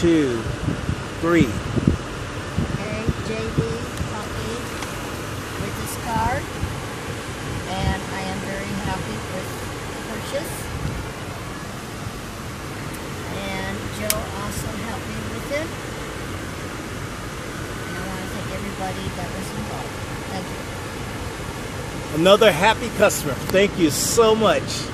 2, 3. Eric J.D. Funky with this card, and I am very happy with the purchase. And Joe also helped me with it. And I want to thank everybody that was involved. Thank you. Another happy customer. Thank you so much.